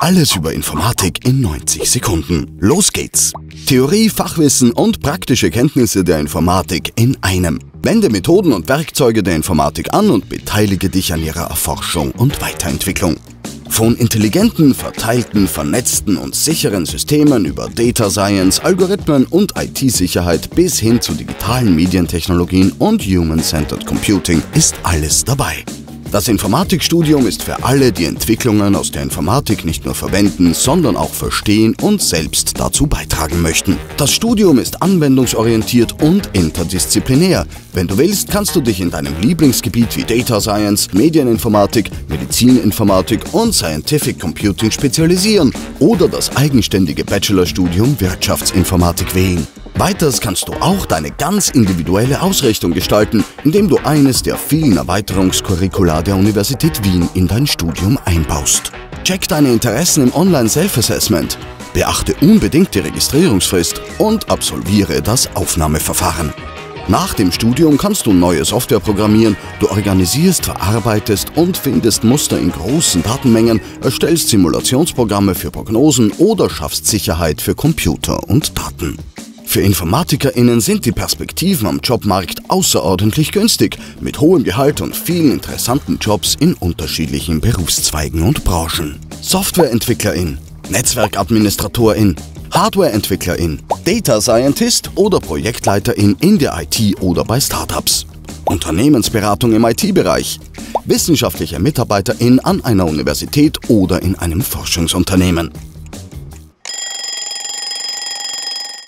Alles über Informatik in 90 Sekunden. Los geht's! Theorie, Fachwissen und praktische Kenntnisse der Informatik in einem. Wende Methoden und Werkzeuge der Informatik an und beteilige dich an ihrer Erforschung und Weiterentwicklung. Von intelligenten, verteilten, vernetzten und sicheren Systemen über Data Science, Algorithmen und IT-Sicherheit bis hin zu digitalen Medientechnologien und Human-Centered Computing ist alles dabei. Das Informatikstudium ist für alle, die Entwicklungen aus der Informatik nicht nur verwenden, sondern auch verstehen und selbst dazu beitragen möchten. Das Studium ist anwendungsorientiert und interdisziplinär. Wenn du willst, kannst du dich in deinem Lieblingsgebiet wie Data Science, Medieninformatik, Medizininformatik und Scientific Computing spezialisieren oder das eigenständige Bachelorstudium Wirtschaftsinformatik wählen. Weiters kannst du auch deine ganz individuelle Ausrichtung gestalten, indem du eines der vielen Erweiterungskurricula der Universität Wien in dein Studium einbaust. Check deine Interessen im Online-Self-Assessment, beachte unbedingt die Registrierungsfrist und absolviere das Aufnahmeverfahren. Nach dem Studium kannst du neue Software programmieren, du organisierst, verarbeitest und findest Muster in großen Datenmengen, erstellst Simulationsprogramme für Prognosen oder schaffst Sicherheit für Computer und Daten. Für InformatikerInnen sind die Perspektiven am Jobmarkt außerordentlich günstig, mit hohem Gehalt und vielen interessanten Jobs in unterschiedlichen Berufszweigen und Branchen. SoftwareentwicklerIn, NetzwerkadministratorIn, HardwareentwicklerIn, Data Scientist oder ProjektleiterIn in der IT oder bei Startups. Unternehmensberatung im IT-Bereich, wissenschaftliche MitarbeiterIn an einer Universität oder in einem Forschungsunternehmen.